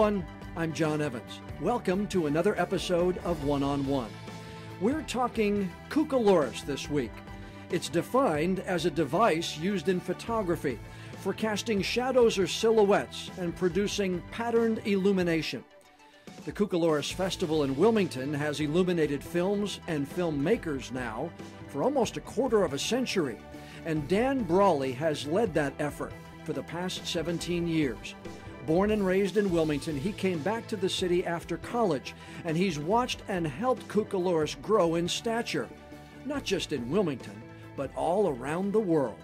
everyone. I'm John Evans. Welcome to another episode of One on One. We're talking Cucalorus this week. It's defined as a device used in photography for casting shadows or silhouettes and producing patterned illumination. The Cucalorus Festival in Wilmington has illuminated films and filmmakers now for almost a quarter of a century, and Dan Brawley has led that effort for the past 17 years. Born and raised in Wilmington, he came back to the city after college, and he's watched and helped Cucalorus grow in stature, not just in Wilmington, but all around the world.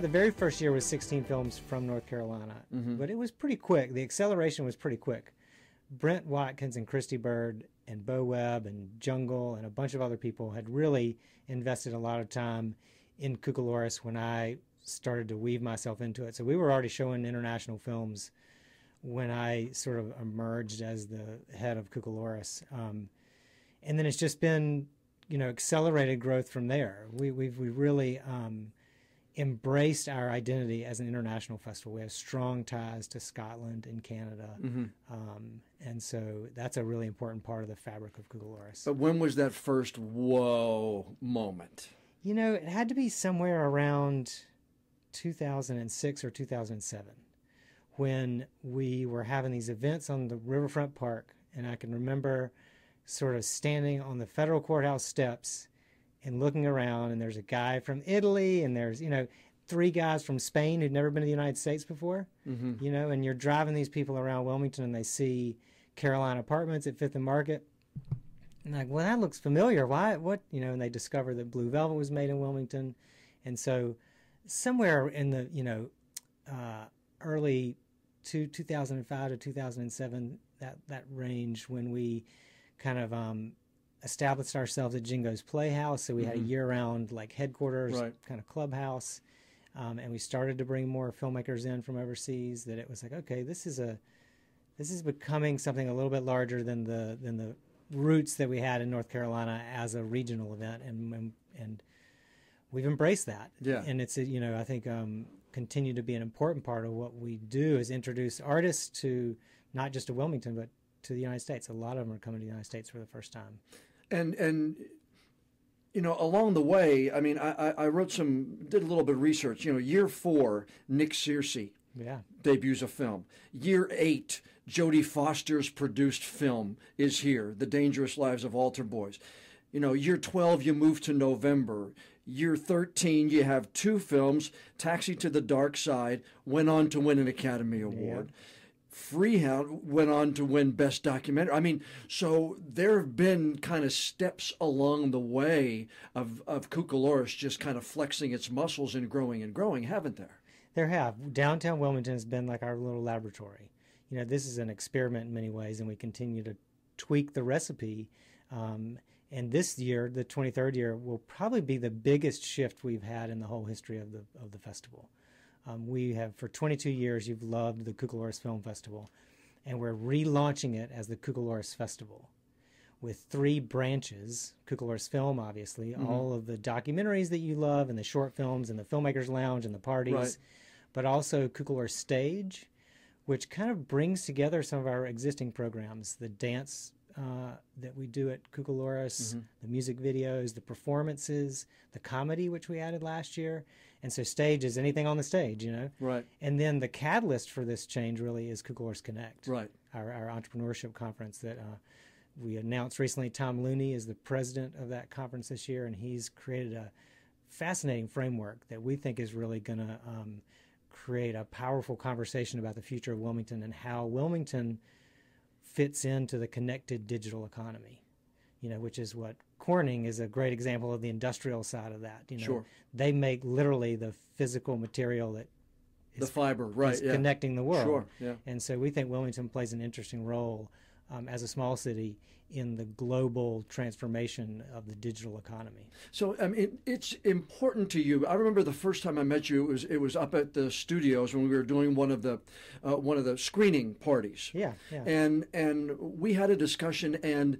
The very first year was 16 films from North Carolina, but it was pretty quick. The acceleration was pretty quick. Brent Watkins and Christy Bird and Bo Webb and Jungle and a bunch of other people had really invested a lot of time in Cucalorus when I started to weave myself into it. So we were already showing international films when I sort of emerged as the head of Cucalorus. And then it's just been, you know, accelerated growth from there. We really embraced our identity as an international festival. We have strong ties to Scotland and Canada. And so that's a really important part of the fabric of Cucalorus. But when was that first whoa moment? You know, it had to be somewhere around 2006 or 2007 when we were having these events on the Riverfront Park. And I can remember sort of standing on the federal courthouse steps and looking around, and there's a guy from Italy, and there's, you know, three guys from Spain who'd never been to the United States before, you know, and you're driving these people around Wilmington, and they see Carolina Apartments at Fifth and Market. And like, well, that looks familiar. Why? What? You know, and they discover that Blue Velvet was made in Wilmington. And so somewhere in the, you know, early 2005 to 2007, that range, when we kind of established ourselves at Jengo's Playhouse. So we had a year-round, like, headquarters, kind of clubhouse. And we started to bring more filmmakers in from overseas, that it was like, okay, this is becoming something a little bit larger than the roots that we had in North Carolina as a regional event, and we've embraced that. Yeah. And it's, you know, I think continue to be an important part of what we do is introduce artists to not just to Wilmington, but to the United States. A lot of them are coming to the United States for the first time. And you know, along the way, I mean, I wrote did a little bit of research. You know, year 4, Nick Searcy debuts a film. Year 8, Jodie Foster's produced film is here, The Dangerous Lives of Altar Boys. You know, year 12, you move to November. Year 13, you have 2 films. Taxi to the Dark Side went on to win an Academy Award. Yeah. Freeheld went on to win Best Documentary. I mean, so there have been kind of steps along the way of Cucalorus just kind of flexing its muscles and growing, haven't there? There have. Downtown Wilmington has been like our little laboratory. You know, this is an experiment in many ways, and we continue to tweak the recipe. And this year, the 23rd year, will probably be the biggest shift we've had in the whole history of the festival. We have, for 22 years, you've loved the Cucalorus Film Festival, and we're relaunching it as the Cucalorus Festival with 3 branches. Cucalorus Film, obviously, all of the documentaries that you love, and the short films, and the Filmmakers Lounge, and the parties, but also Cucalorus Stage, which kind of brings together some of our existing programs, the dance that we do at Cucalorus, the music videos, the performances, the comedy, which we added last year. And so Stage is anything on the stage, you know? Right. And then the catalyst for this change really is Cucalorus Connect, our entrepreneurship conference that we announced recently. Tom Looney is the president of that conference this year, and he's created a fascinating framework that we think is really going to create a powerful conversation about the future of Wilmington and how Wilmington fits into the connected digital economy, you know, which is what Corning is a great example of the industrial side of that. You know, they make literally the physical material that is the fiber, is connecting the world. And so we think Wilmington plays an interesting role as a small city in the global transformation of the digital economy. So, I mean, it's important to you. I remember the first time I met you, it was up at the studios when we were doing one of the screening parties. And we had a discussion, and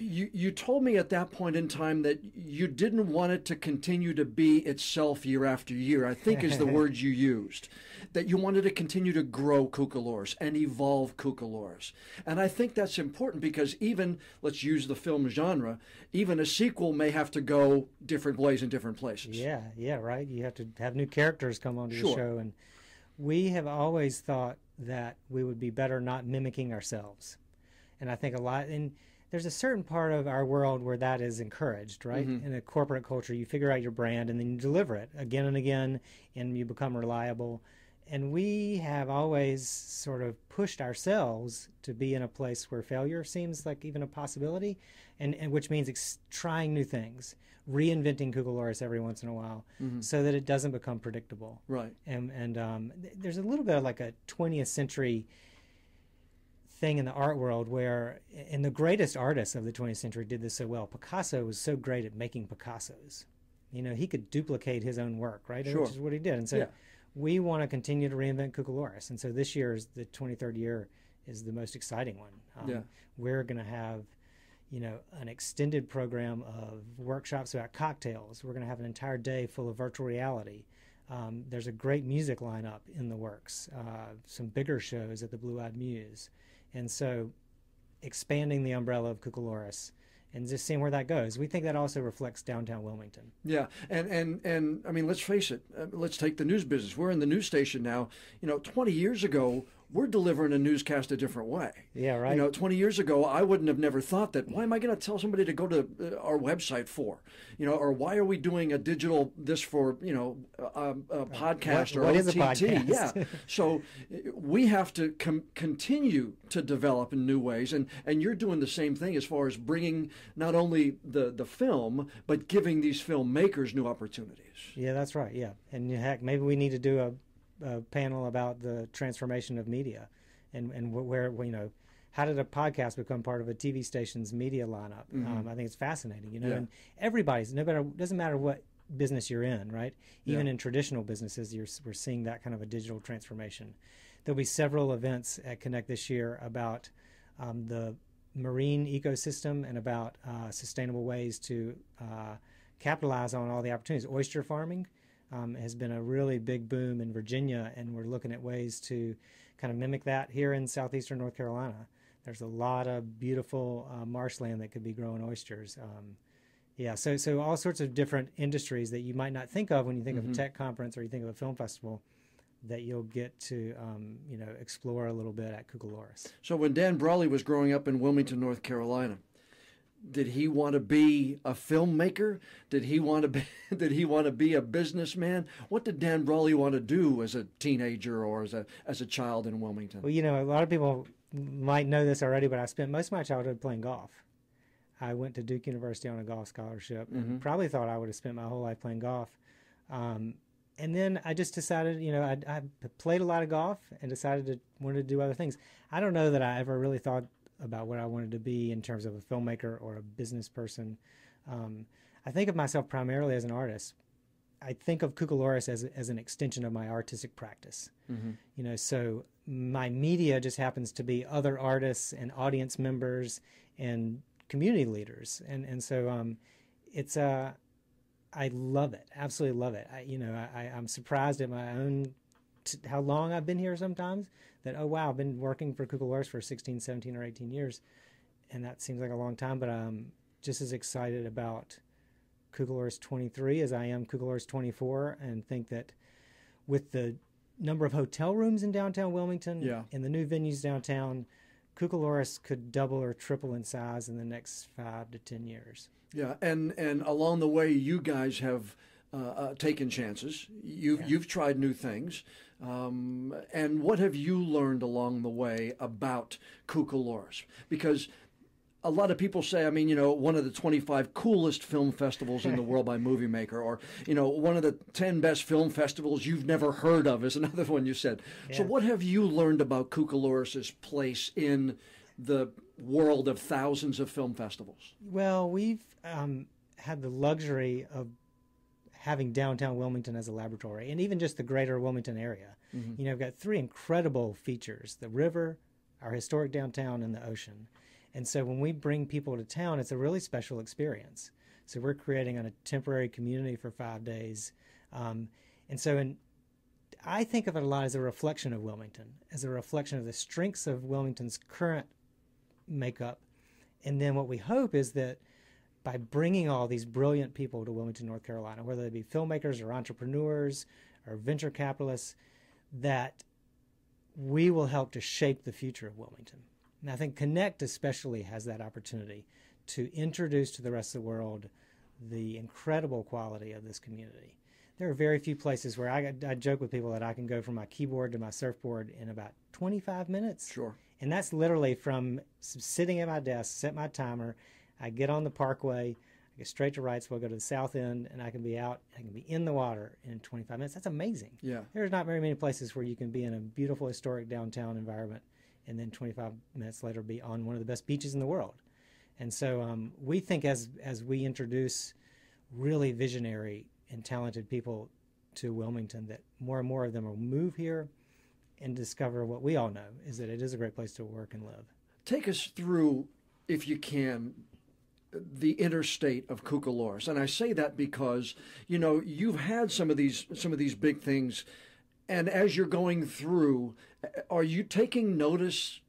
You told me at that point in time that you didn't want it to continue to be itself year after year, I think is the word you used, that you wanted to continue to grow Cucalorus and evolve Cucalorus. And I think that's important because even, let's use the film genre, even a sequel may have to go different ways in different places. Yeah, yeah, right. You have to have new characters come onto the show. And we have always thought that we would be better not mimicking ourselves. And I think a lot... There's a certain part of our world where that is encouraged, right? Mm-hmm. In a corporate culture, you figure out your brand and then you deliver it again and again, and you become reliable. And we have always sort of pushed ourselves to be in a place where failure seems like even a possibility, and which means trying new things, reinventing Cucalorus every once in a while, mm-hmm. so that it doesn't become predictable. Right. And there's a little bit of like a 20th century thing in the art world where, and the greatest artists of the 20th century did this so well. Picasso was so great at making Picassos. You know, he could duplicate his own work, right? Sure. Which is what he did. And so we want to continue to reinvent Cucalorus. And so this year, is the 23rd year, is the most exciting one. We're going to have, you know, an extended program of workshops about cocktails. We're going to have an entire day full of virtual reality. There's a great music lineup in the works, some bigger shows at the Blue-Eyed Muse. And so expanding the umbrella of Cucalorus and just seeing where that goes. We think that also reflects downtown Wilmington. Yeah. And I mean, let's face it. Let's take the news business. We're in the news station now. You know, 20 years ago, we're delivering a newscast a different way. Yeah, right. You know, 20 years ago, I wouldn't have never thought that, why am I going to tell somebody to go to our website for? You know, or why are we doing a digital this for, you know, a podcast or what OTT? Is a podcast? Yeah. So we have to continue to develop in new ways. And you're doing the same thing as far as bringing not only the film, but giving these filmmakers new opportunities. Yeah, that's right. Yeah. And heck, maybe we need to do a panel about the transformation of media and where, you know, how did a podcast become part of a TV station's media lineup? Mm-hmm. I think it's fascinating, you know, and everybody's, doesn't matter what business you're in, right? Even in traditional businesses, we're seeing that kind of a digital transformation. There'll be several events at Connect this year about the marine ecosystem and about sustainable ways to capitalize on all the opportunities. Oyster farming has been a really big boom in Virginia, and we're looking at ways to kind of mimic that here in southeastern North Carolina. There's a lot of beautiful marshland that could be growing oysters. So all sorts of different industries that you might not think of when you think of a tech conference or you think of a film festival that you'll get to, you know, explore a little bit at Cucalorus. So when Dan Brawley was growing up in Wilmington, North Carolina, did he want to be a filmmaker? Did he want to be a businessman? What did Dan Brawley want to do as a teenager or as a child in Wilmington? Well, you know, a lot of people might know this already, but I spent most of my childhood playing golf. I went to Duke University on a golf scholarship and probably thought I would have spent my whole life playing golf. And then I just decided, you know, I played a lot of golf and decided to wanted to do other things. I don't know that I ever really thought about what I wanted to be in terms of a filmmaker or a business person. I think of myself primarily as an artist. I think of Cucalorus as an extension of my artistic practice. You know, so my media just happens to be other artists and audience members and community leaders. And so it's I love it, absolutely love it. I'm surprised at my own how long I've been here sometimes, that, oh, wow, I've been working for Cucalorus for 16, 17, or 18 years, and that seems like a long time, but I'm just as excited about Cucalorus 23 as I am Cucalorus 24, and think that with the number of hotel rooms in downtown Wilmington and the new venues downtown, Cucalorus could double or triple in size in the next 5 to 10 years. Yeah, and along the way, you guys have taken chances. You've tried new things. And what have you learned along the way about Cucalorus? Because a lot of people say, I mean, you know, one of the 25 coolest film festivals in the world by Movie Maker, or, you know, one of the 10 best film festivals you've never heard of is another one you said. Yeah. So what have you learned about Cucalorus's place in the world of thousands of film festivals? Well, we've had the luxury of having downtown Wilmington as a laboratory, and even just the greater Wilmington area. You know, I've got three incredible features: the river, our historic downtown, and the ocean. And so when we bring people to town, it's a really special experience. So we're creating a temporary community for 5 days. And so I think of it a lot as a reflection of Wilmington, as a reflection of the strengths of Wilmington's current makeup. And then what we hope is that by bringing all these brilliant people to Wilmington, North Carolina, whether they be filmmakers or entrepreneurs or venture capitalists, that we will help to shape the future of Wilmington. And I think Connect especially has that opportunity to introduce to the rest of the world the incredible quality of this community. There are very few places where I joke with people that I can go from my keyboard to my surfboard in about 25 minutes. Sure. And that's literally from sitting at my desk, set my timer, I get on the parkway, I go straight to Wrightsville, go to the south end, and I can be out, I can be in the water in 25 minutes. That's amazing. Yeah. There's not very many places where you can be in a beautiful historic downtown environment and then 25 minutes later be on one of the best beaches in the world. And so we think as we introduce really visionary and talented people to Wilmington, that more and more of them will move here and discover what we all know, is that it is a great place to work and live. Take us through, if you can, the interstate of Cucalorus. And I say that because, you know, you've had some of these big things, and as you're going through, are you taking notice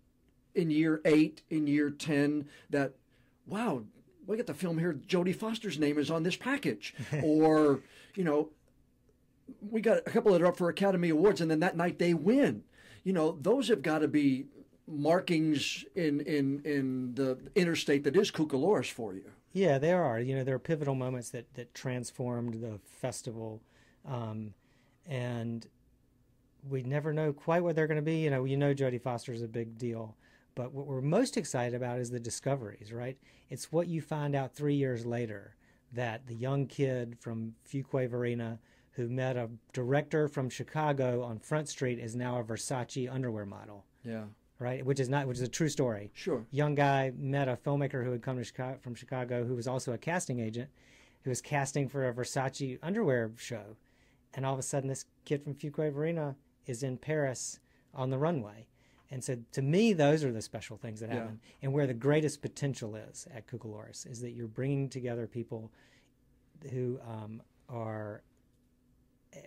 in year 8, in year 10, that, wow, look at the film here, Jodie Foster's name is on this package. Or, you know, we got a couple that are up for Academy Awards, and then that night they win. You know, those have got to be markings in the interstate that is Cucalorus for you. Yeah, there are. You know, there are pivotal moments that transformed the festival. And we never know quite what they're going to be. You know Jodie Foster's a big deal. But what we're most excited about is the discoveries, right? It's what you find out 3 years later, that the young kid from Fuquay-Varina who met a director from Chicago on Front Street is now a Versace underwear model. Yeah. Right? Which is a true story. Sure. Young guy met a filmmaker who had come from Chicago who was also a casting agent, who was casting for a Versace underwear show. And all of a sudden this kid from Fuquay-Varina is in Paris on the runway. And so, to me, those are the special things that happen. Yeah. And where the greatest potential is at Cucalorus is that you're bringing together people who are,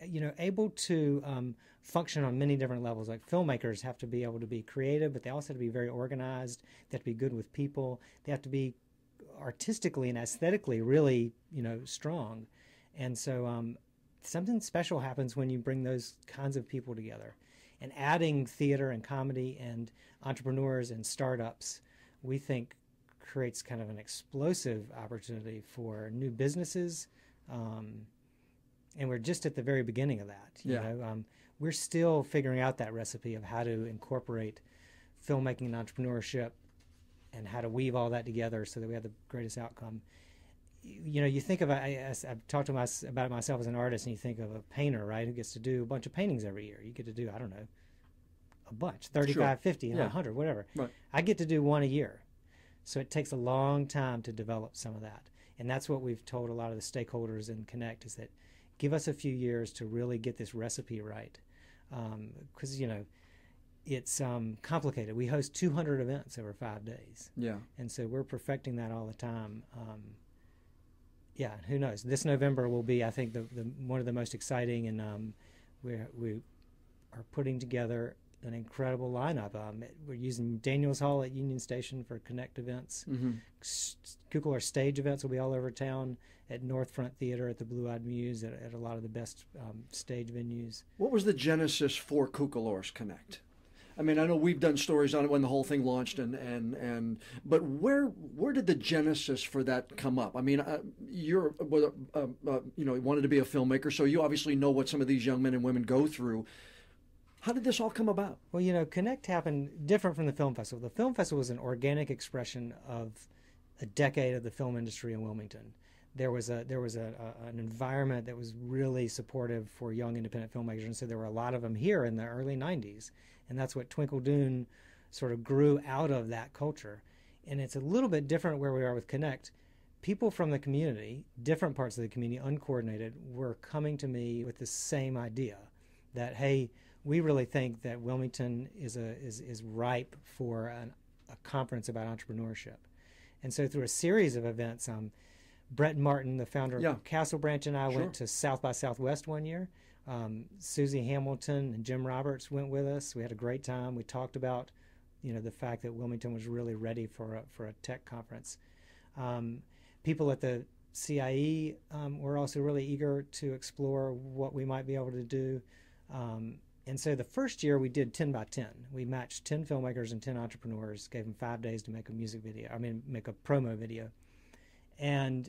you know, able to function on many different levels. Like filmmakers have to be able to be creative, but they also have to be very organized. They have to be good with people. They have to be artistically and aesthetically really, you know, strong. And so, something special happens when you bring those kinds of people together. And adding theater and comedy and entrepreneurs and startups, we think, creates kind of an explosive opportunity for new businesses. And we're just at the very beginning of that. You know, we're still figuring out that recipe of how to incorporate filmmaking and entrepreneurship and how to weave all that together so that we have the greatest outcome. You know, you think of, I've talked about it myself as an artist, and you think of a painter, right, who gets to do a bunch of paintings every year. You get to do, I don't know, a bunch, 35, sure. 50, yeah. 100, whatever. Right. I get to do one a year. So it takes a long time to develop some of that. And that's what we've told a lot of the stakeholders in Connect, is that give us a few years to really get this recipe right. Because, you know, it's complicated. We host 200 events over 5 days. Yeah. And so we're perfecting that all the time. Yeah, who knows? This November will be, I think, the one of the most exciting, and we are putting together an incredible lineup. We're using Daniels Hall at Union Station for Connect events. Mm-hmm. Cucalorus Stage events will be all over town, at North Front Theatre, at the Blue-Eyed Muse, at a lot of the best stage venues. What was the genesis for Cucalorus Connect? I mean, I know we've done stories on it when the whole thing launched, but where did the genesis for that come up? I mean, you wanted to be a filmmaker, so you obviously know what some of these young men and women go through. How did this all come about? Well, you know, Connect happened different from the film festival. The film festival was an organic expression of a decade of the film industry in Wilmington. There was an environment that was really supportive for young independent filmmakers, and so there were a lot of them here in the early 90s. And that's what Twinkle Dune sort of grew out of, that culture. And it's a little bit different where we are with Connect. People from the community, different parts of the community, uncoordinated, were coming to me with the same idea that, hey, we really think that Wilmington is ripe for an a conference about entrepreneurship. And so through a series of events, Brett Martin, the founder of Castle Branch, and I went to South by Southwest one year. Susie Hamilton and Jim Roberts went with us. We had a great time. We talked about, you know, the fact that Wilmington was really ready for a tech conference. People at the CIE were also really eager to explore what we might be able to do. And so the first year we did 10 by 10. We matched 10 filmmakers and 10 entrepreneurs, gave them 5 days to make a music video, I mean, make a promo video. And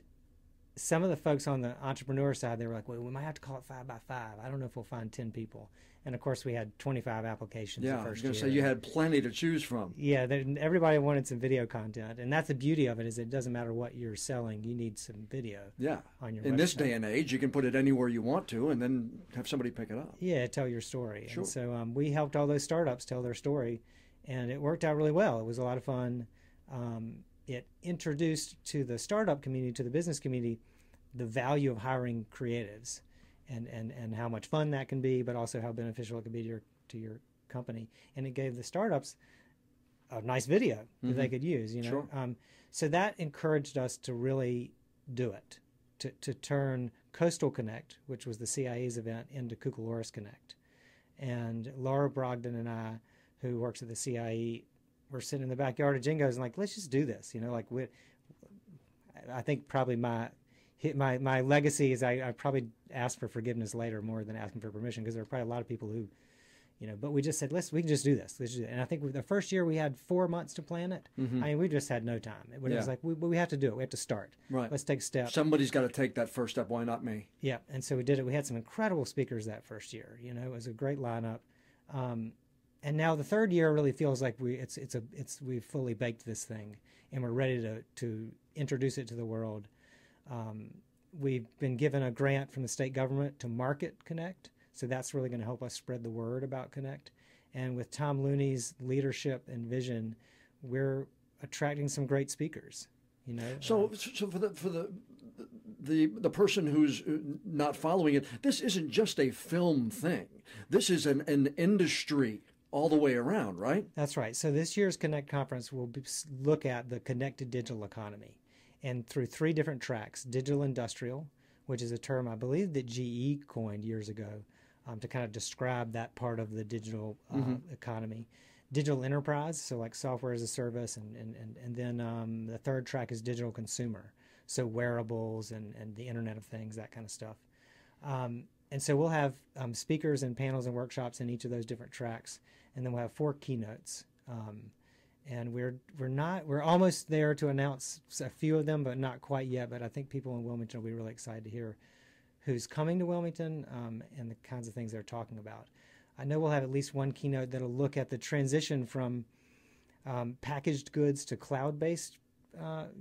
some of the folks on the entrepreneur side, they were like, well, we might have to call it 5 by 5. I don't know if we'll find 10 people. And of course we had 25 applications the first year. Yeah, I was going to say you had plenty to choose from. Yeah, everybody wanted some video content. And that's the beauty of it, is it doesn't matter what you're selling, you need some video on your website. In this day and age, you can put it anywhere you want to and then have somebody pick it up. Yeah, tell your story. Sure. And so we helped all those startups tell their story, and it worked out really well. It was a lot of fun. It introduced to the startup community, to the business community, the value of hiring creatives and how much fun that can be, but also how beneficial it can be to your company. And it gave the startups a nice video that they could use, you know. Sure. So that encouraged us to really do it, to turn Coastal Connect, which was the CIE's event, into Cucalorus Connect. And Laura Brogdon and I, who works at the CIE, we're sitting in the backyard of Jengo's and like, let's just do this, you know. Like, I think probably my legacy is I probably asked for forgiveness later more than asking for permission, because there are probably a lot of people who, you know. But we just said, we can just do this. Let's do it. And I think the first year we had 4 months to plan it. I mean, we just had no time. It was like, we have to do it. We have to start. Right. Let's take a step. Somebody's got to take that first step. Why not me? Yeah. And so we did it. We had some incredible speakers that first year. You know, it was a great lineup. And now the third year really feels like we've fully baked this thing, and we're ready to introduce it to the world. We've been given a grant from the state government to market Connect, so that's really going to help us spread the word about Connect. And with Tom Looney's leadership and vision, we're attracting some great speakers. You know. So for the person who's not following it, this isn't just a film thing. This is an industry all the way around, right? That's right. So this year's Connect conference will look at the connected digital economy, and through three different tracks: digital industrial, which is a term I believe that GE coined years ago to kind of describe that part of the digital economy; digital enterprise, so like software as a service, and then the third track is digital consumer, so wearables and the Internet of Things, that kind of stuff. And so we'll have speakers and panels and workshops in each of those different tracks, and then we'll have 4 keynotes. And we're almost there to announce a few of them, but not quite yet. But I think people in Wilmington will be really excited to hear who's coming to Wilmington and the kinds of things they're talking about. I know we'll have at least one keynote that'll look at the transition from packaged goods to cloud-based.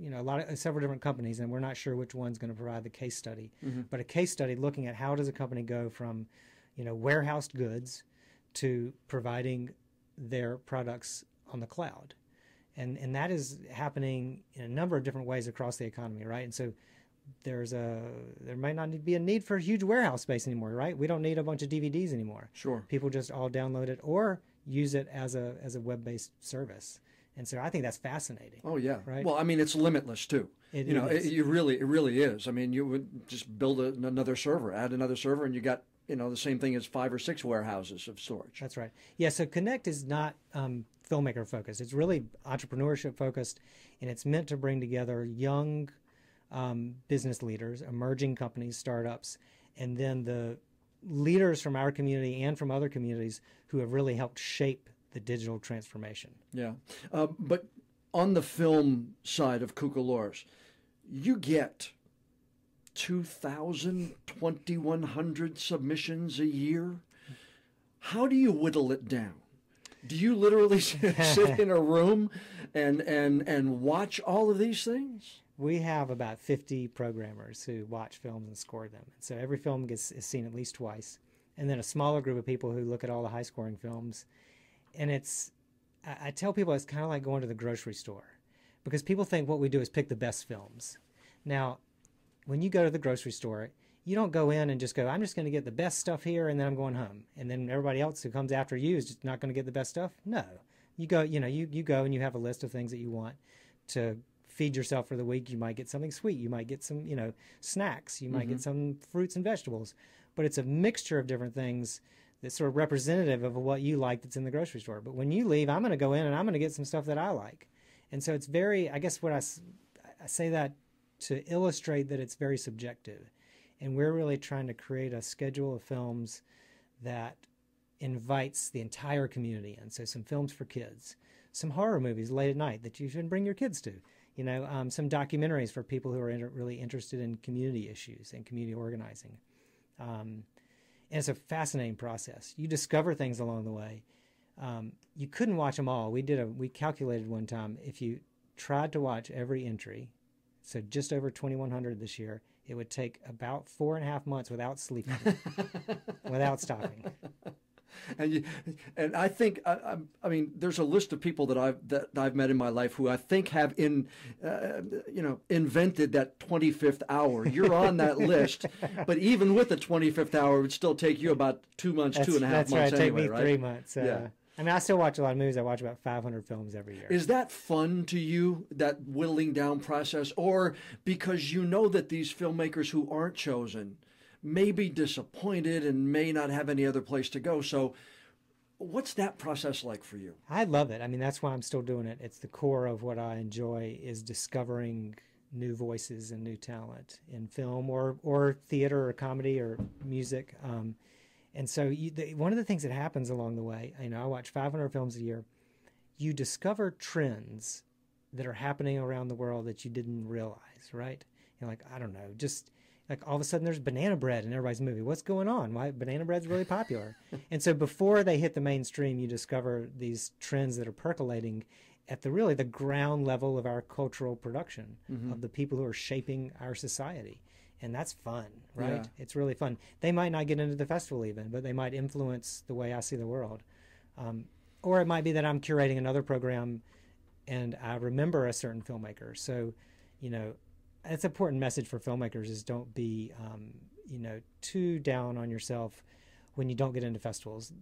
You know, several different companies, and we're not sure which one's going to provide the case study. But a case study looking at how does a company go from, you know, warehoused goods to providing their products on the cloud, and that is happening in a number of different ways across the economy, right? And so there might not be a need for huge warehouse space anymore, right? We don't need a bunch of DVDs anymore. Sure, people just all download it or use it as a web-based service. And so I think that's fascinating. Oh yeah, right. Well, I mean, it's limitless too. It really is. I mean, you would just build another server, add another server, and you got, you know, the same thing as 5 or 6 warehouses of storage. That's right. Yeah. So Connect is not filmmaker focused. It's really entrepreneurship focused, and it's meant to bring together young business leaders, emerging companies, startups, and then the leaders from our community and from other communities who have really helped shape the digital transformation. Yeah. But on the film side of Cucalorus, you get 2,000, 2,100 submissions a year. How do you whittle it down? Do you literally sit in a room and watch all of these things? We have about 50 programmers who watch films and score them. So every film is seen at least twice. And then a smaller group of people who look at all the high scoring films. And I tell people it's kind of like going to the grocery store, because people think what we do is pick the best films. Now, when you go to the grocery store, you don't go in and just go, I'm just going to get the best stuff here and then I'm going home. And then everybody else who comes after you is just not going to get the best stuff. No, You go, you know, you go and you have a list of things that you want to feed yourself for the week. You might get something sweet. You might get some, you know, snacks. You might get some fruits and vegetables. But it's a mixture of different things that's sort of representative of what you like that's in the grocery store. But when you leave, I'm going to go in and I'm going to get some stuff that I like. And so it's very, I guess what I say that to illustrate that it's very subjective. And we're really trying to create a schedule of films that invites the entire community in. So some films for kids, some horror movies late at night that you should bring your kids to, you know, some documentaries for people who are really interested in community issues and community organizing. And it's a fascinating process. You discover things along the way. You couldn't watch them all. We calculated one time, if you tried to watch every entry, so just over 2,100 this year, it would take about 4.5 months without sleeping, without stopping. And I think I mean, there's a list of people that I've met in my life who I think have invented that 25th hour. You're on that list, but even with the 25th hour, it would still take you about 2 months, that's, 2.5 months. That's right. Anyway, take me 3 months. Yeah. I mean, I still watch a lot of movies. I watch about 500 films every year. Is that fun to you, that whittling down process, or because you know that these filmmakers who aren't chosen may be disappointed and may not have any other place to go? So what's that process like for you? I love it. I mean, that's why I'm still doing it. It's the core of what I enjoy, is discovering new voices and new talent in film or theater or comedy or music. And so one of the things that happens along the way, you know, I watch 500 films a year. You discover trends that are happening around the world that you didn't realize, right? You're like, I don't know, just like all of a sudden there's banana bread in everybody's movie. What's going on? Why banana bread's really popular? And so before they hit the mainstream, you discover these trends that are percolating at the really the ground level of our cultural production, of the people who are shaping our society. And that's fun, right? Yeah. It's really fun. They might not get into the festival even, but they might influence the way I see the world. Or it might be that I'm curating another program and I remember a certain filmmaker. So, you know, it's an important message for filmmakers is don't be, you know, too down on yourself when you don't get into festivals.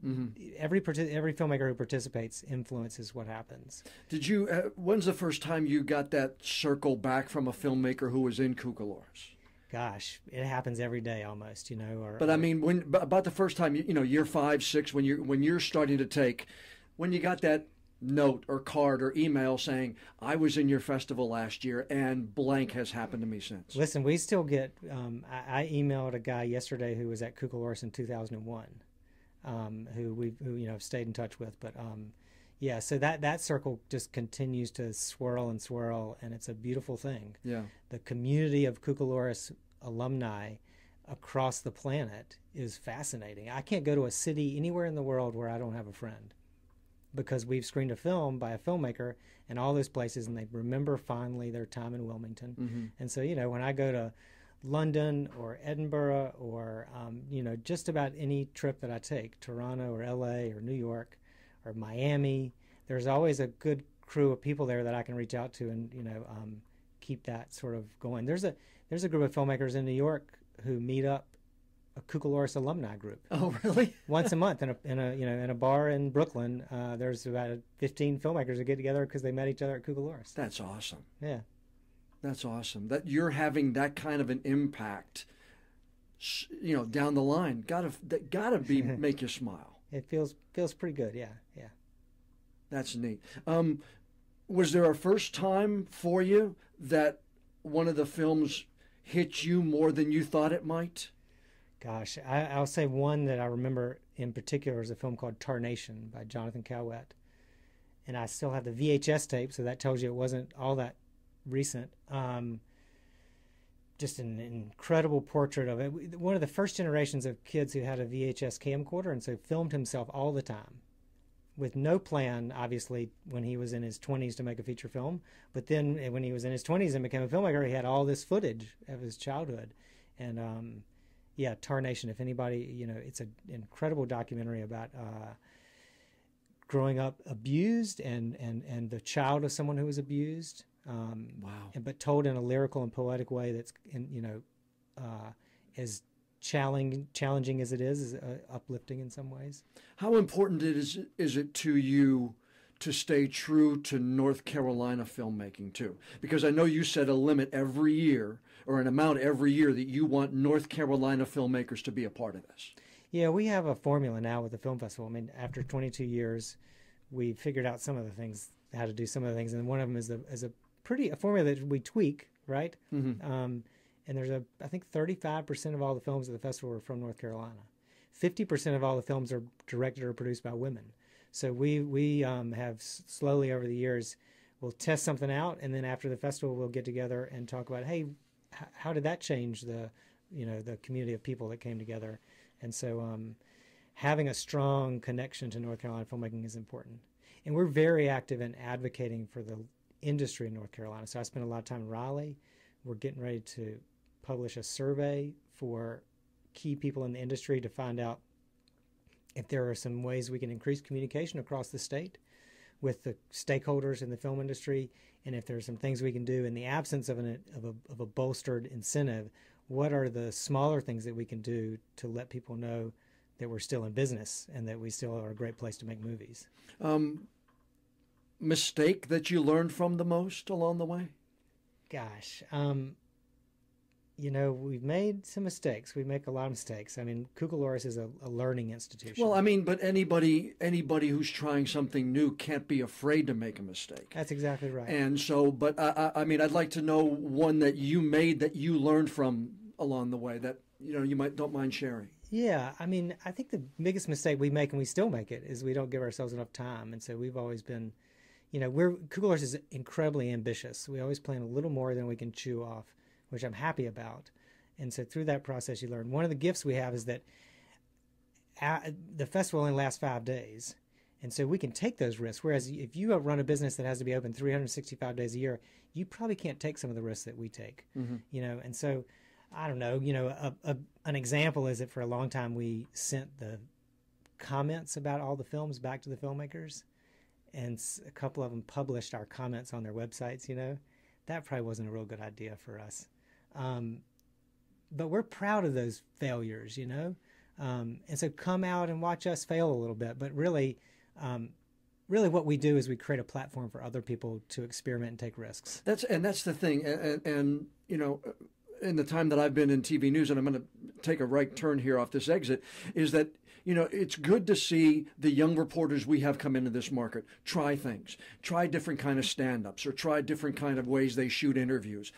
Every filmmaker who participates influences what happens. Did you, when's the first time you got that circle back from a filmmaker who was in Cucalorus? Gosh, it happens every day almost, you know. But I mean, about the first time, you know, year 5, 6, when you're starting to take, when you got that note or card or email saying, I was in your festival last year and blank has happened to me since. Listen, we still get, I emailed a guy yesterday who was at Cucalorus in 2001, who you know, stayed in touch with. But yeah, so that circle just continues to swirl and swirl, and it's a beautiful thing. Yeah. The community of Cucalorus alumni across the planet is fascinating. I can't go to a city anywhere in the world where I don't have a friend, because we've screened a film by a filmmaker in all those places, and they remember fondly their time in Wilmington. And so, you know, when I go to London or Edinburgh or, you know, just about any trip that I take, Toronto or LA or New York or Miami, there's always a good crew of people there that I can reach out to and, you know, keep that sort of going. There's a group of filmmakers in New York who meet up, a Cucalorus alumni group. Oh, really? Once a month in a bar in Brooklyn. There's about 15 filmmakers that get together because they met each other at Cucalorus. That's awesome. Yeah. That's awesome. That you're having that kind of an impact, you know, down the line. Gotta be make you smile. It feels pretty good, yeah, yeah. That's neat. Was there a first time for you that one of the films hit you more than you thought it might? Gosh, I'll say one that I remember in particular is a film called Tarnation by Jonathan Cowett. And I still have the VHS tape, so that tells you it wasn't all that recent. Just an incredible portrait of it. One of the first generations of kids who had a VHS camcorder, and so filmed himself all the time with no plan, obviously, when he was in his 20s to make a feature film. But then when he was in his 20s and became a filmmaker, he had all this footage of his childhood. And yeah, Tarnation, if anybody, you know, it's an incredible documentary about growing up abused and the child of someone who was abused. Wow. But told in a lyrical and poetic way that's, you know, as challenging as it is uplifting in some ways. How important is it to you to stay true to North Carolina filmmaking too? Because I know you set a limit every year, or an amount every year, that you want North Carolina filmmakers to be a part of this. Yeah, we have a formula now with the film festival. I mean, after 22 years, we figured out some of the things, how to do some of the things, and one of them is a formula that we tweak, right? Mm-hmm. And there's I think 35% of all the films at the festival are from North Carolina. 50% of all the films are directed or produced by women. So we have slowly over the years, we'll test something out, and then after the festival, we'll get together and talk about, hey, how did that change the community of people that came together? And so having a strong connection to North Carolina filmmaking is important. And we're very active in advocating for the industry in North Carolina. So I spent a lot of time in Raleigh. We're getting ready to publish a survey for key people in the industry to find out if there are some ways we can increase communication across the state with the stakeholders in the film industry, and if there's some things we can do in the absence of a bolstered incentive. What are the smaller things that we can do to let people know that we're still in business and that we still are a great place to make movies? Mistake that you learned from the most along the way? Gosh, you know, we've made some mistakes. We make a lot of mistakes. I mean, Cucalorus is a learning institution. Well, I mean, but anybody who's trying something new can't be afraid to make a mistake. That's exactly right. And so, but I mean, I'd like to know one that you made that you learned from along the way that, you know, you don't mind sharing. Yeah, I mean, I think the biggest mistake we make, and we still make it, is we don't give ourselves enough time. And so we've always been, you know, Cucalorus is incredibly ambitious. We always plan a little more than we can chew off, which I'm happy about. And so through that process, you learn. One of the gifts we have is that the festival only lasts 5 days. And so we can take those risks. Whereas if you run a business that has to be open 365 days a year, you probably can't take some of the risks that we take. Mm-hmm. You know, and so, I don't know, you know, an example is that for a long time we sent the comments about all the films back to the filmmakers. And a couple of them published our comments on their websites, you know. That probably wasn't a real good idea for us. But we're proud of those failures, you know? And so come out and watch us fail a little bit. But really, really what we do is we create a platform for other people to experiment and take risks. And that's the thing. And you know, in the time that I've been in TV news, and I'm going to take a right turn here off this exit, is that, you know, it's good to see the young reporters we have come into this market try things, try different kind of stand-ups, or try different kind of ways they shoot interviews.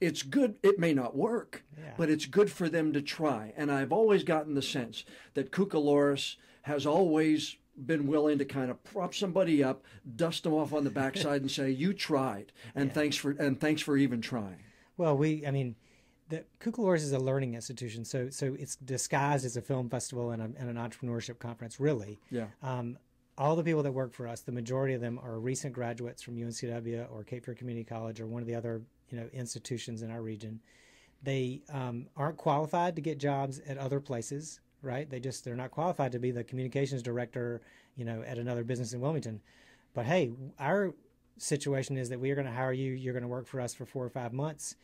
It's good. It may not work, yeah, but it's good for them to try. And I've always gotten the sense that Cucalorus has always been willing to kind of prop somebody up, dust them off on the backside and say, you tried, and yeah, thanks for even trying. Well, I mean, Cucalorus is a learning institution, so it's disguised as a film festival and an entrepreneurship conference, really. Yeah. All the people that work for us, the majority of them are recent graduates from UNCW or Cape Fear Community College or one of the other, you know, institutions in our region. They aren't qualified to get jobs at other places, right? They're not qualified to be the communications director, you know, at another business in Wilmington. But hey, our situation is that we are going to hire you. You're going to work for us for 4 or 5 months.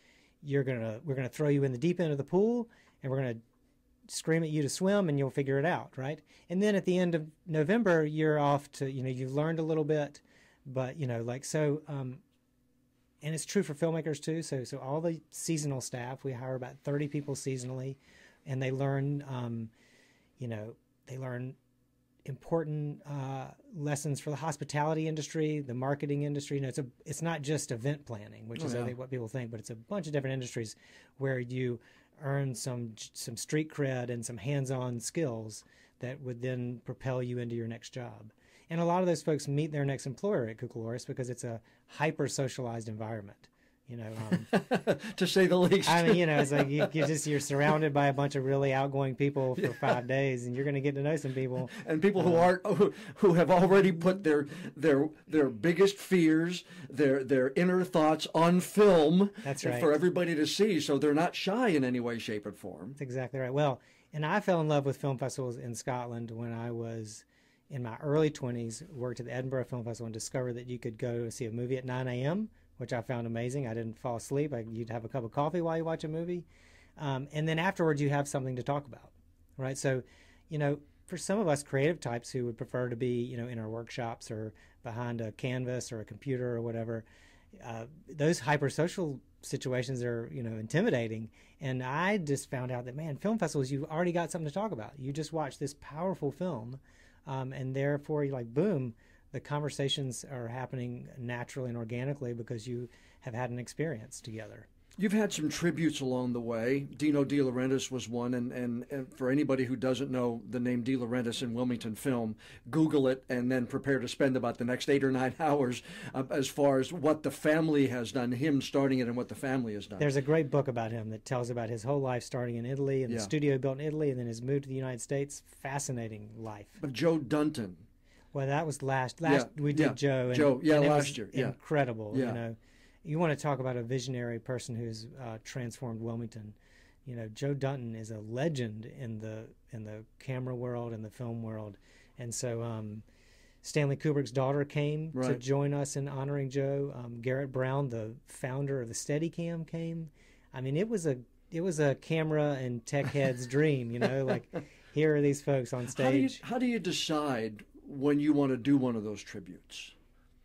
We're gonna throw you in the deep end of the pool, and we're gonna scream at you to swim, and you'll figure it out, right? And then at the end of November, you're off to, you know, you've learned a little bit, but, you know, like, so, and it's true for filmmakers too. So all the seasonal staff, we hire about 30 people seasonally, and they learn, you know, they learn important lessons for the hospitality industry, the marketing industry. You know, it's not just event planning, which is, I think, what people think, but it's a bunch of different industries where you earn some street cred and some hands-on skills that would then propel you into your next job. And a lot of those folks meet their next employer at Cucalorus because it's a hyper-socialized environment, you know, to say the least. I mean, you know, it's like you're surrounded by a bunch of really outgoing people for 5 days, and you're going to get to know some people, and people who have already put their biggest fears, their inner thoughts on film. That's right. For everybody to see, so they're not shy in any way, shape, or form. That's exactly right. Well, and I fell in love with film festivals in Scotland when I was in my early 20s. Worked at the Edinburgh Film Festival and discovered that you could go see a movie at 9 a.m. which I found amazing. I didn't fall asleep. You'd have a cup of coffee while you watch a movie. And then afterwards, you have something to talk about, right? So, you know, for some of us creative types who would prefer to be, you know, in our workshops or behind a canvas or a computer or whatever, those hypersocial situations are, you know, intimidating. And I just found out that, man, film festivals, you've already got something to talk about. You just watch this powerful film, and therefore you're like, boom, the conversations are happening naturally and organically because you have had an experience together. You've had some tributes along the way. Dino De Laurentiis was one, and for anybody who doesn't know the name De Laurentiis in Wilmington film, Google it and then prepare to spend about the next 8 or 9 hours as far as what the family has done, him starting it and what the family has done. There's a great book about him that tells about his whole life starting in Italy and the studio built in Italy and then his move to the United States. Fascinating life. But Joe Dunton. Well, that was last we did Joe. Joe, last year. Yeah. Incredible, you know. You want to talk about a visionary person who's transformed Wilmington. You know, Joe Dunton is a legend in the camera world and the film world. And so Stanley Kubrick's daughter came to join us in honoring Joe. Garrett Brown, the founder of the Steadicam, came. I mean, it was a camera and tech head's dream, you know, like here are these folks on stage. How do you decide when you want to do one of those tributes?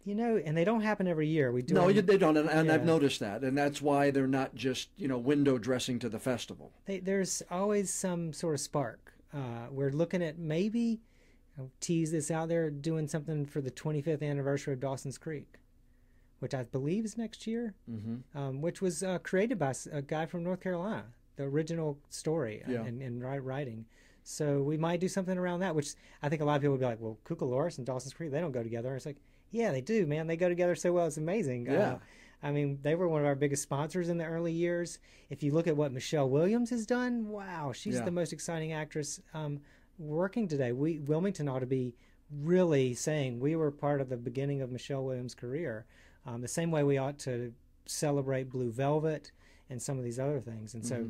You know, and they don't happen every year. We do. No, they don't, and I've noticed that, and that's why they're not just, you know, window dressing to the festival. There's always some sort of spark. We're looking at maybe, I'll tease this out there, doing something for the 25th anniversary of Dawson's Creek, which I believe is next year, which was created by a guy from North Carolina, the original story and writing. So we might do something around that, which I think a lot of people would be like, well, Cucalorus and Dawson's Creek, they don't go together. And it's like, yeah, they do, man. They go together so well. It's amazing. Yeah. I mean, they were one of our biggest sponsors in the early years. If you look at what Michelle Williams has done, wow, she's the most exciting actress working today. Wilmington ought to be really saying we were part of the beginning of Michelle Williams' career, the same way we ought to celebrate Blue Velvet and some of these other things. And so...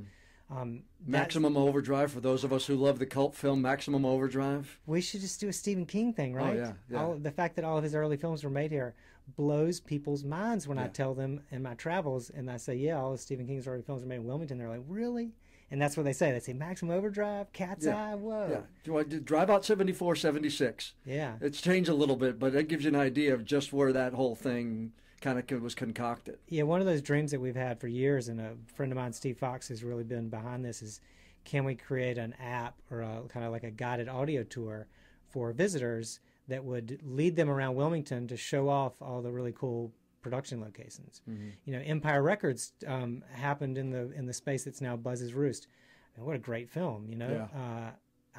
Maximum Overdrive, for those of us who love the cult film Maximum Overdrive. We should just do a Stephen King thing, right? Oh, yeah. The fact that all of his early films were made here blows people's minds when I tell them in my travels, and I say, yeah, all of Stephen King's early films were made in Wilmington. They're like, really? And that's what they say. They say Maximum Overdrive, Cat's Eye, whoa. Yeah. Drive Out 74, 76. Yeah. It's changed a little bit, but it gives you an idea of just where that whole thing kind of was concocted. Yeah, one of those dreams that we've had for years, and a friend of mine, Steve Fox, has really been behind this, is can we create an app or kind of like a guided audio tour for visitors that would lead them around Wilmington to show off all the really cool production locations. You know, Empire Records happened in the space that's now Buzz's Roost. And what a great film, you know.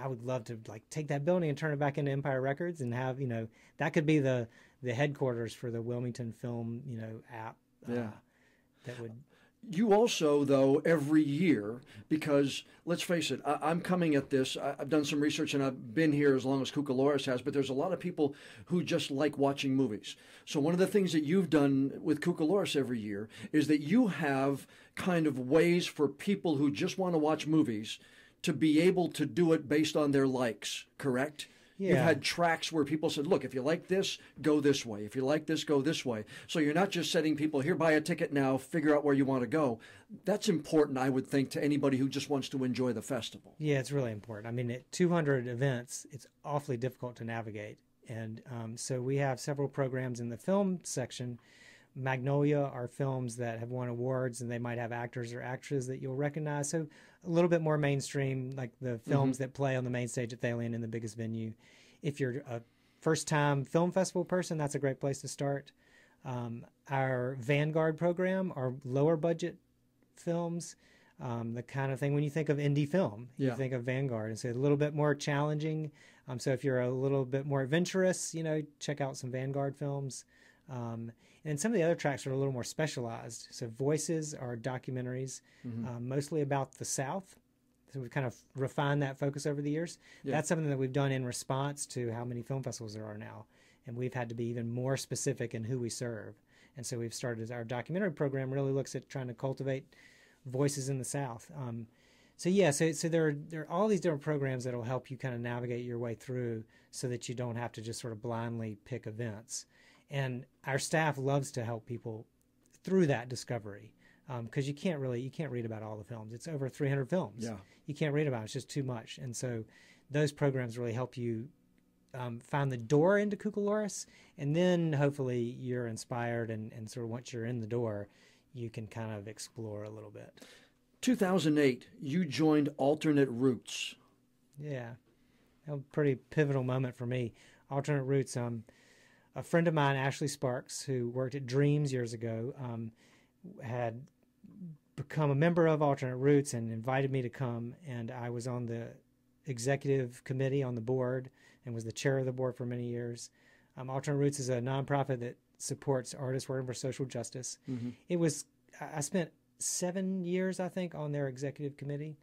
I would love to like take that building and turn it back into Empire Records and have, you know, that could be the headquarters for the Wilmington Film, you know, app. That would. You also, though, every year, because let's face it, I'm coming at this. I've done some research and I've been here as long as Cucalorus has, but there's a lot of people who just like watching movies. So one of the things that you've done with Cucalorus every year is that you have kind of ways for people who just want to watch movies to be able to do it based on their likes, correct? Yeah. You've had tracks where people said, look, if you like this, go this way. If you like this, go this way. So you're not just setting people, here, buy a ticket now, figure out where you want to go. That's important, I would think, to anybody who just wants to enjoy the festival. Yeah, it's really important. I mean, at 200 events, it's awfully difficult to navigate. And so we have several programs in the film section. Magnolia are films that have won awards, and they might have actors or actresses that you'll recognize. So a little bit more mainstream, like the films that play on the main stage at Thailand in the biggest venue. If you're a first-time film festival person, that's a great place to start. Our Vanguard program are lower-budget films, the kind of thing when you think of indie film, you think of Vanguard. It's a little bit more challenging. So if you're a little bit more adventurous, you know, check out some Vanguard films. And some of the other tracks are a little more specialized. So Voices are documentaries, mostly about the South. So we've kind of refined that focus over the years. That's something that we've done in response to how many film festivals there are now. And we've had to be even more specific in who we serve. And so we've started our documentary program really looks at trying to cultivate voices in the South. So there are all these different programs that will help you kind of navigate your way through so that you don't have to just sort of blindly pick events. And our staff loves to help people through that discovery because you can't read about all the films. It's over 300 films. You can't read about it. It's just too much. And so those programs really help you find the door into Cucalorus, and then hopefully you're inspired and sort of once you're in the door, you can kind of explore a little bit. 2008, you joined Alternate Roots. Yeah, a pretty pivotal moment for me. Alternate Roots, a friend of mine, Ashley Sparks, who worked at Dreams years ago, had become a member of Alternate Roots and invited me to come, and I was on the executive committee on the board and was the chair of the board for many years. Alternate Roots is a nonprofit that supports artists working for social justice. Mm-hmm. I spent 7 years, I think, on their executive committee,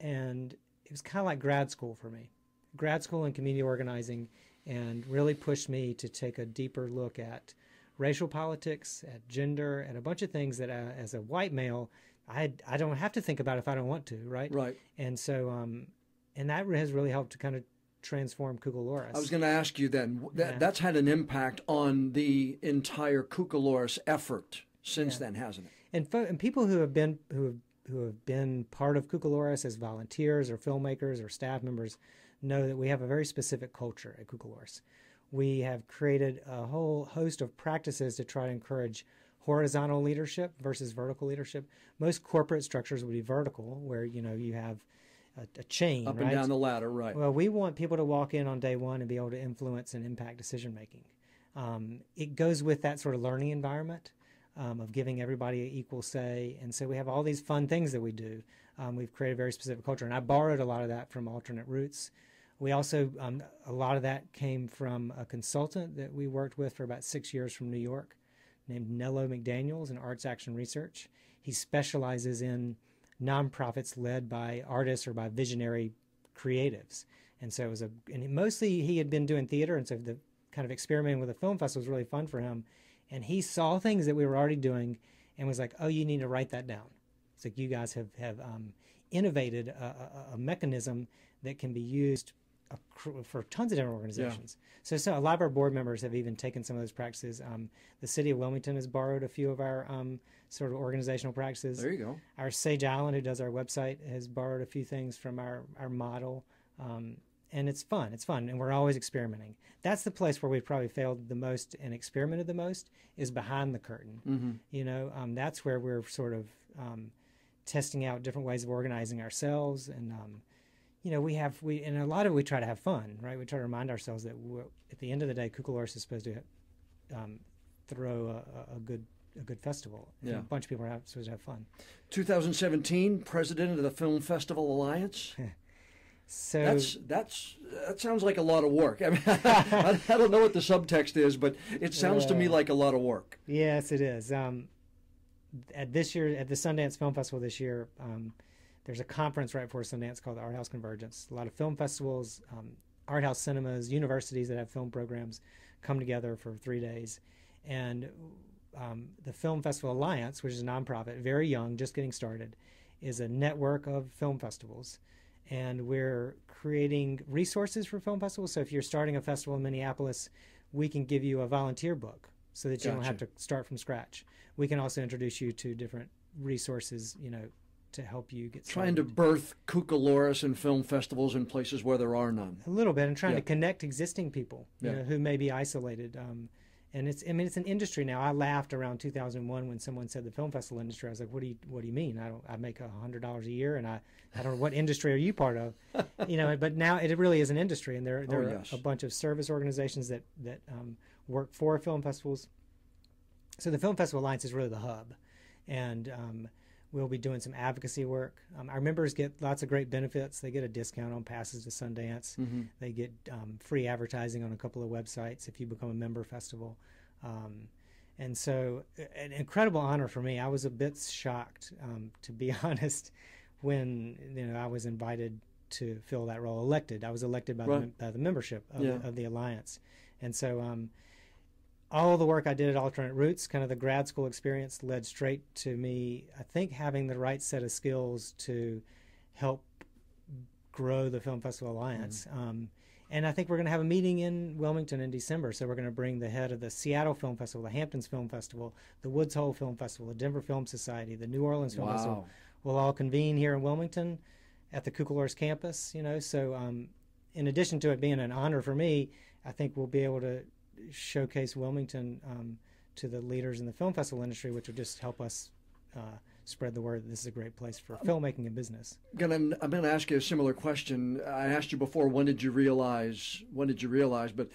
and it was kind of like grad school for me. Grad school and community organizing, and really pushed me to take a deeper look at racial politics, at gender, and a bunch of things that I, as a white male, I don't have to think about if I don't want to, right? Right. And so, and that has really helped to kind of transform Cucalorus. I was going to ask you then, that's had an impact on the entire Cucalorus effort since then, hasn't it? And people who have been part of Cucalorus as volunteers or filmmakers or staff members know that we have a very specific culture at Cucalorus. We have created a whole host of practices to try to encourage horizontal leadership versus vertical leadership. Most corporate structures would be vertical, where you have a chain up and down the ladder, right? Well, we want people to walk in on day one and be able to influence and impact decision making. It goes with that sort of learning environment of giving everybody an equal say, and so we have all these fun things that we do. We've created a very specific culture, and I borrowed a lot of that from Alternate Roots. We also, a lot of that came from a consultant that we worked with for about 6 years from New York named Nello McDaniels in Arts Action Research. He specializes in nonprofits led by artists or by visionary creatives. And so it was and mostly he had been doing theater, and so the kind of experimenting with a film festival was really fun for him. And he saw things that we were already doing and was like, oh, you need to write that down. It's like you guys have innovated a mechanism that can be used for tons of different organizations. Yeah. So a lot of our board members have even taken some of those practices. The city of Wilmington has borrowed a few of our sort of organizational practices. There you go. Our Sage Island, who does our website, has borrowed a few things from our model. And it's fun. It's fun. And we're always experimenting. That's the place where we've probably failed the most and experimented the most is behind the curtain. Mm-hmm. That's where we're sort of testing out different ways of organizing ourselves and, and a lot of it we try to have fun, right? We try to remind ourselves that at the end of the day, Cucalorus is supposed to throw a good festival. And a bunch of people are supposed to have fun. 2017, president of the Film Festival Alliance. So that sounds like a lot of work. I mean, I don't know what the subtext is, but it sounds to me like a lot of work. Yes, it is. At the Sundance Film Festival this year. There's a conference right before Sundance called the Art House Convergence. A lot of film festivals, art house cinemas, universities that have film programs come together for 3 days. And the Film Festival Alliance, which is a nonprofit, very young, just getting started, is a network of film festivals. And we're creating resources for film festivals. So if you're starting a festival in Minneapolis, we can give you a volunteer book so that you don't have to start from scratch. We can also introduce you to different resources, to help you get started. Trying to birth Cucalorus and film festivals in places where there are none. A little bit, and trying to connect existing people who may be isolated. And it's an industry now. I laughed around 2001 when someone said the film festival industry. I was like, what do you mean? I make $100 a year, and I don't know what industry are you part of, But now it really is an industry, and there are a bunch of service organizations that work for film festivals. So the Film Festival Alliance is really the hub, and we'll be doing some advocacy work. Our members get lots of great benefits. They get a discount on passes to Sundance. Mm-hmm. They get free advertising on a couple of websites if you become a member festival. And so an incredible honor for me. I was a bit shocked, to be honest, when I was invited to fill that role, elected. I was elected by the membership of the Alliance. And so all the work I did at Alternate Roots, kind of the grad school experience, led straight to me, I think, having the right set of skills to help grow the Film Festival Alliance. Mm-hmm. And I think we're going to have a meeting in Wilmington in December, so we're going to bring the head of the Seattle Film Festival, the Hamptons Film Festival, the Woods Hole Film Festival, the Denver Film Society, the New Orleans Film Festival. We'll all convene here in Wilmington at the Cucalorus campus, so in addition to it being an honor for me, I think we'll be able to showcase Wilmington to the leaders in the film festival industry, which will just help us spread the word that this is a great place for filmmaking and business. I'm going to ask you a similar question. I asked you before, when did you realize, but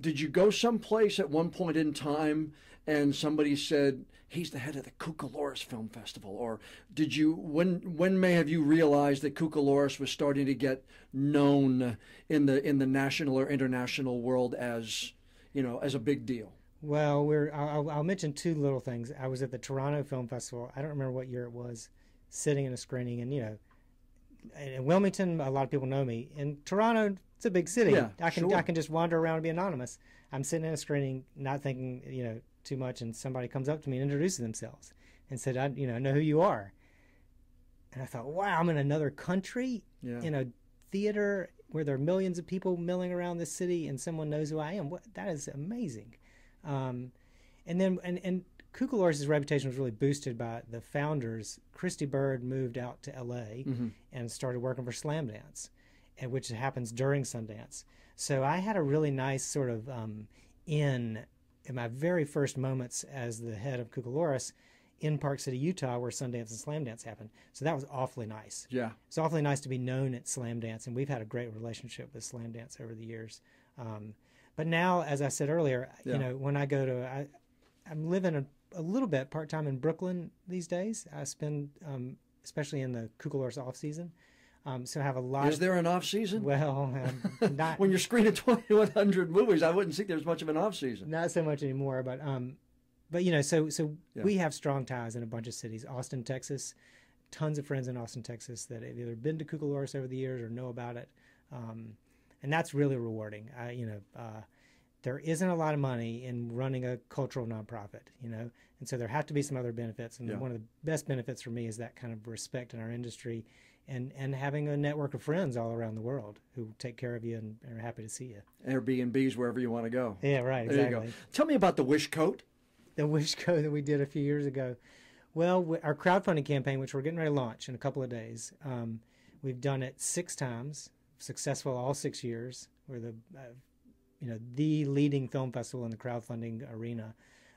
did you go someplace at one point in time and somebody said, he's the head of the Cucalorus Film Festival? Or did you, when may have you realized that Cucalorus was starting to get known in the national or international world as, you know, as a big deal? Well, I'll mention two little things. I was at the Toronto Film Festival. I don't remember what year it was, sitting in a screening, and, you know, in Wilmington, a lot of people know me. In Toronto, it's a big city. Yeah, I can just wander around and be anonymous. I'm sitting in a screening, not thinking, you know, too much, and somebody comes up to me and introduces themselves and said, "I, you know who you are." And I thought, wow, I'm in another country, yeah, in a theater where there are millions of people milling around this city, and someone knows who I am. What, that is amazing. And Cucalorus' reputation was really boosted by the founders. Christy Bird moved out to L.A. Mm-hmm. and started working for Slamdance, which happens during Sundance. So I had a really nice sort of in my very first moments as the head of Cucalorus in Park City, Utah, where Sundance and Slamdance happened. So that was awfully nice. Yeah. It's awfully nice to be known at Slamdance, and we've had a great relationship with Slamdance over the years. But now, as I said earlier, yeah, you know, when I go to, I'm living a little bit part-time in Brooklyn these days. I spend, especially in the Cucalorus off-season, so I have a lot. Is there an off-season? Well, not. When you're screening 2,100 movies, I wouldn't think there's much of an off-season. Not so much anymore, but you know, so yeah, we have strong ties in a bunch of cities. Austin, Texas, tons of friends in Austin, Texas that have either been to Cucalorus over the years or know about it. And that's really rewarding. There isn't a lot of money in running a cultural nonprofit, you know, and so there have to be some other benefits. And yeah, one of the best benefits for me is that kind of respect in our industry, and having a network of friends all around the world who take care of you and are happy to see you. Airbnbs wherever you want to go. Yeah, right. Exactly. There you go. Tell me about the Wish Coat. The Wish Coat that we did a few years ago. Well, our crowdfunding campaign, which we're getting ready to launch in a couple of days, we've done it 6 times. Successful all 6 years. We're the you know, the leading film festival in the crowdfunding arena,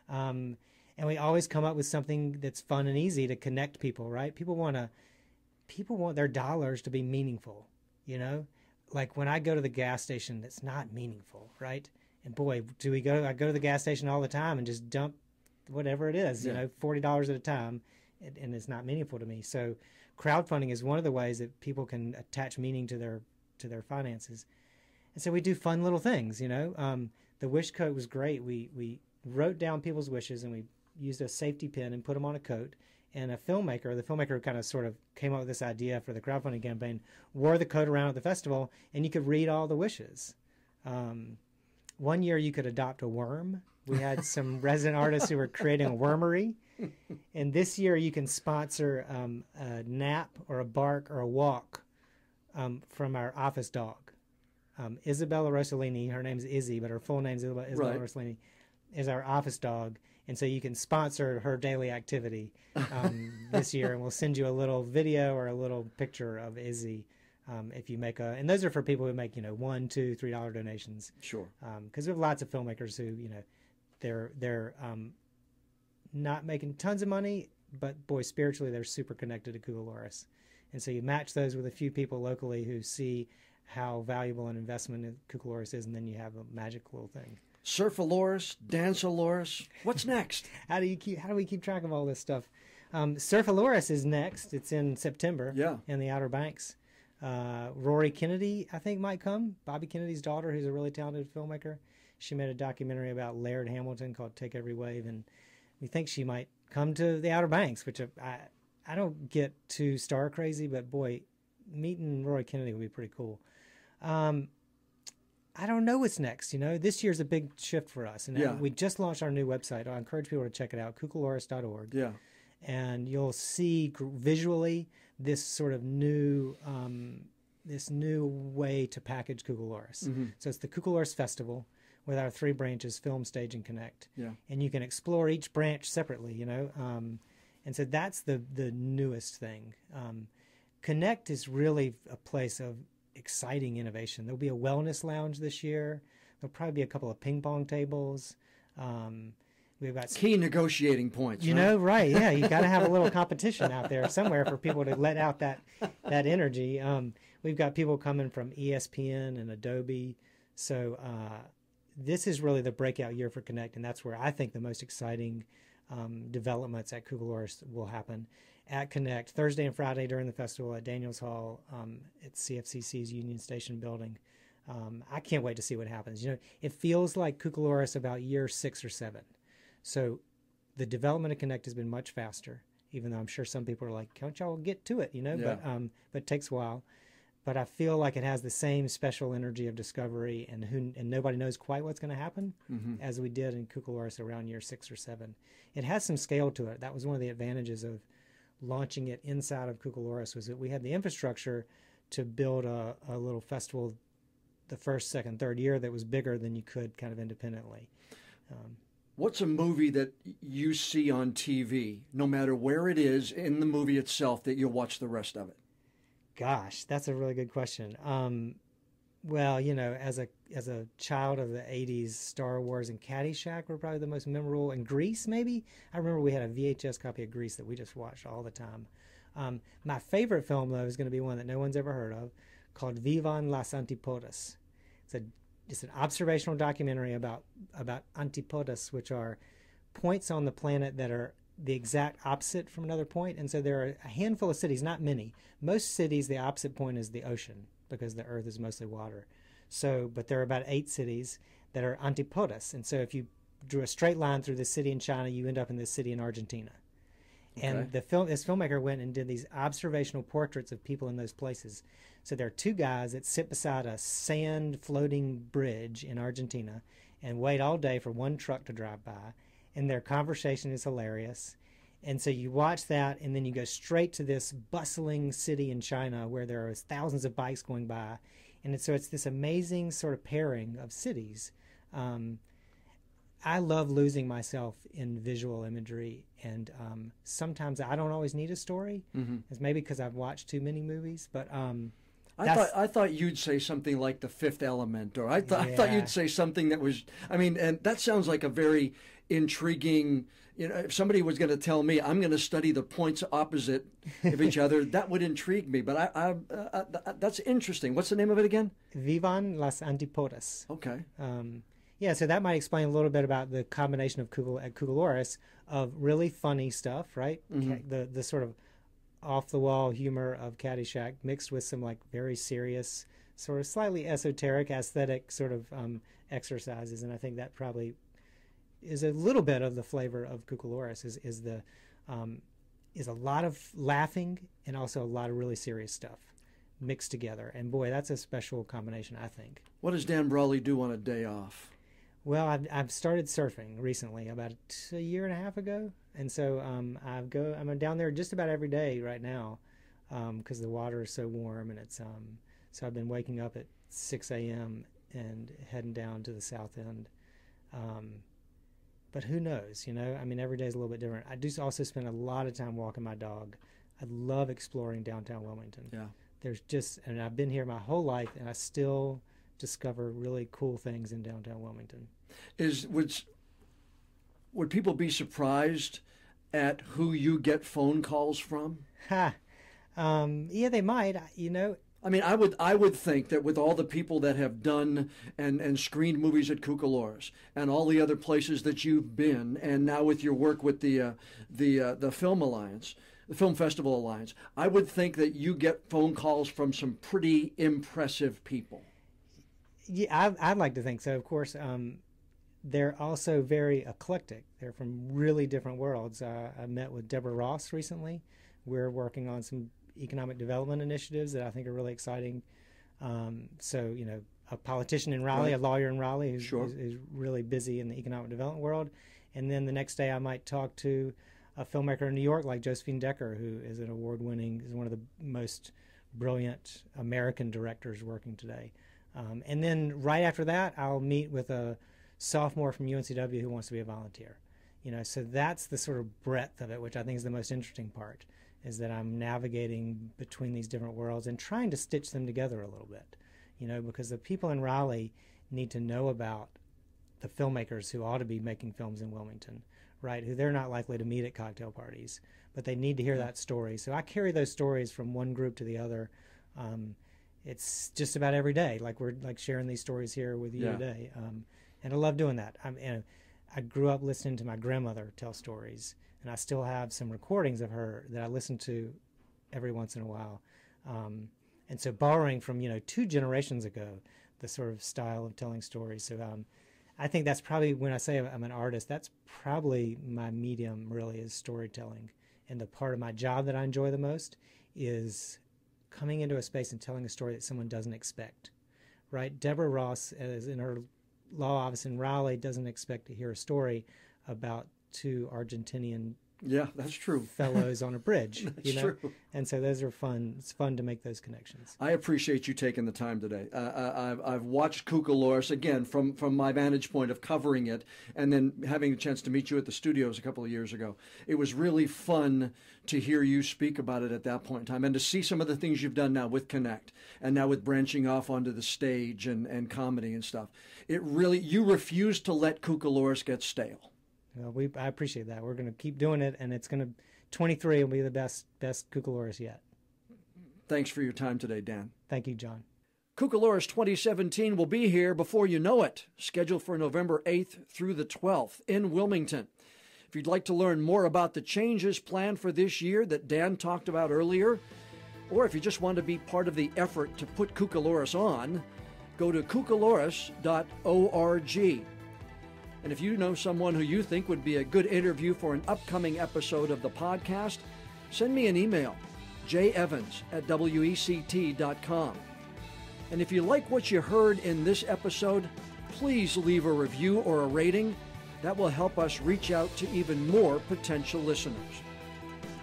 and we always come up with something that's fun and easy to connect people. Right? People want their dollars to be meaningful. You know, like when I go to the gas station, that's not meaningful, right? And boy, do we go! I go to the gas station all the time and just dump whatever it is. Yeah. You know, $40 at a time, and it's not meaningful to me. So, crowdfunding is one of the ways that people can attach meaning to their finances, and so we do fun little things. You know, the wish coat was great. We wrote down people's wishes, and we used a safety pin and put them on a coat. And a filmmaker, the filmmaker who kind of sort of came up with this idea for the crowdfunding campaign, wore the coat around at the festival, and you could read all the wishes. One year you could adopt a worm. We had some resident artists who were creating a wormery. And this year you can sponsor a nap or a bark or a walk from our office dog. Isabella Rossellini, her name's Izzy, but her full name's Isabella right. Rossellini, is our office dog. And so you can sponsor her daily activity this year, and we'll send you a little video or a little picture of Izzy if you make a. And those are for people who make, you know, $1, $2, $3 donations. Sure. Because we have lots of filmmakers who, you know, they're not making tons of money, but boy, spiritually they're super connected to Cucalorus, and so you match those with a few people locally who see how valuable an investment in Cucalorus is, and then you have a magic little thing. Surfalorus, Dancealorus. What's next? How do we keep track of all this stuff? Surfalorus is next. It's in September. Yeah. In the Outer Banks. Rory Kennedy, I think, might come. Bobby Kennedy's daughter, who's a really talented filmmaker. She made a documentary about Laird Hamilton called "Take Every Wave," and we think she might come to the Outer Banks. Which I don't get too star crazy, but boy, meeting Rory Kennedy would be pretty cool. I don't know what's next. You know, this year's a big shift for us, and yeah, we just launched our new website. I encourage people to check it out, cucalorus.org. Yeah, and you'll see visually this sort of new way to package Cucalorus. Mm-hmm. So it's the Cucalorus Festival with our 3 branches, Film, Stage, and Connect. Yeah. And you can explore each branch separately, you know. And so that's the newest thing. Connect is really a place of exciting innovation. There'll be a wellness lounge this year. There'll probably be a couple of ping pong tables. We've got key negotiating points. Right? Yeah, you got to have a little competition out there somewhere for people to let out that energy. We've got people coming from ESPN and Adobe, so this is really the breakout year for Connect, and that's where I think the most exciting developments at Cucalorus will happen. At Connect, Thursday and Friday during the festival at Daniels Hall at CFCC's Union Station building. I can't wait to see what happens. You know, it feels like Cucalorus about year 6 or 7. So the development of Connect has been much faster, even though I'm sure some people are like, can't y'all get to it, you know? Yeah. But it takes a while. But I feel like it has the same special energy of discovery and nobody knows quite what's going to happen as we did in Cucalorus around year 6 or 7. It has some scale to it. That was one of the advantages of launching it inside of Cucalorus, was that we had the infrastructure to build a little festival the first, second, third year that was bigger than you could kind of independently. What's a movie that you see on TV, no matter where it is in the movie itself, that you'll watch the rest of it? Gosh, that's a really good question. Well, you know, as a child of the 80s, Star Wars and Caddyshack were probably the most memorable, and Grease maybe. I remember we had a VHS copy of Grease that we just watched all the time. My favorite film, though, is going to be one that no one's ever heard of, called Vivan las Antípodas. It's an observational documentary about antipodas, which are points on the planet that are the exact opposite from another point. And so there are a handful of cities, not many. Most cities, the opposite point is the ocean, because the Earth is mostly water. So, but there are about 8 cities that are antipodas. And so if you drew a straight line through this city in China, you end up in this city in Argentina. Okay. And this filmmaker went and did these observational portraits of people in those places. So there are 2 guys that sit beside a sand floating bridge in Argentina and wait all day for one truck to drive by. And their conversation is hilarious. And so you watch that, and then you go straight to this bustling city in China where there are thousands of bikes going by. And so it's this amazing sort of pairing of cities. I love losing myself in visual imagery, and sometimes I don't always need a story. It's maybe because I've watched too many movies, but I thought you'd say something like The Fifth Element, or I thought you'd say something that was, I mean, and that sounds like a very intriguing, you know, if somebody was going to tell me I'm going to study the points opposite of each other, that would intrigue me. But that's interesting. What's the name of it again? Vivan las Antípodas. Okay. Yeah, so that might explain a little bit about the combination of Cucalorus of really funny stuff, right? The sort of off-the-wall humor of Caddyshack mixed with some, like, very serious, sort of slightly esoteric, aesthetic sort of exercises. And I think that probably is a little bit of the flavor of Cucalorus, is a lot of laughing and also a lot of really serious stuff mixed together. And, boy, that's a special combination, I think. What does Dan Brawley do on a day off? Well, I've started surfing recently, about a year and a half ago, and so I'm down there just about every day right now, because the water is so warm, and it's so I've been waking up at 6 a.m. and heading down to the south end. But who knows, you know? I mean, every day is a little bit different. I do also spend a lot of time walking my dog. I love exploring downtown Wilmington. Yeah, there's just, and I've been here my whole life, and I still discover really cool things in downtown Wilmington. Would people be surprised at who you get phone calls from? Yeah, they might. You know, I mean, I would think that with all the people that have done and screened movies at Cucalorus and all the other places that you've been, and now with your work with the Film Alliance, the Film Festival Alliance, I would think that you get phone calls from some pretty impressive people. Yeah, I'd like to think so. Of course, they're also very eclectic. They're from really different worlds. I met with Deborah Ross recently. We're working on some economic development initiatives that I think are really exciting. So, you know, a politician in Raleigh, a lawyer in Raleigh who's really busy in the economic development world. And then the next day I might talk to a filmmaker in New York like Josephine Decker, who is an award-winning, is one of the most brilliant American directors working today. And then right after that, I'll meet with a sophomore from UNCW who wants to be a volunteer. You know, so that's the sort of breadth of it, which I think is the most interesting part, is that I'm navigating between these different worlds and trying to stitch them together a little bit, you know, because the people in Raleigh need to know about the filmmakers who ought to be making films in Wilmington, right, who they're not likely to meet at cocktail parties, but they need to hear that story. So I carry those stories from one group to the other. It's just about every day, like we're like sharing these stories here with you today. And I love doing that. I grew up listening to my grandmother tell stories, and I still have some recordings of her that I listen to every once in a while. And so borrowing from, you know, 2 generations ago, the sort of style of telling stories. So I think that's probably, when I say I'm an artist, that's probably my medium really is storytelling. And the part of my job that I enjoy the most is coming into a space and telling a story that someone doesn't expect, right? Deborah Ross, as in her law office in Raleigh, doesn't expect to hear a story about 2 Argentinian that's true fellows on a bridge. That's true. And so those are fun. It's fun to make those connections. I appreciate you taking the time today. I've watched Cucalorus again from my vantage point of covering it, and then having a chance to meet you at the studios a couple of years ago. It was really fun to hear you speak about it at that point in time, and to see some of the things you've done now with Connect, and now with branching off onto the stage and comedy and stuff. It really, you refuse to let Cucalorus get stale. I appreciate that. We're going to keep doing it, and it's going to, 23 will be the best Cucalorus yet. Thanks for your time today, Dan. Thank you, John. Cucalorus 2017 will be here before you know it, scheduled for November 8th through the 12th in Wilmington. If you'd like to learn more about the changes planned for this year that Dan talked about earlier, or if you just want to be part of the effort to put Cucalorus on, go to cucalorus.org. And if you know someone who you think would be a good interview for an upcoming episode of the podcast, send me an email, jevans@wect.com. And if you like what you heard in this episode, please leave a review or a rating. That will help us reach out to even more potential listeners.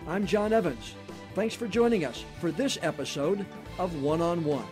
I'm John Evans. Thanks for joining us for this episode of One on One.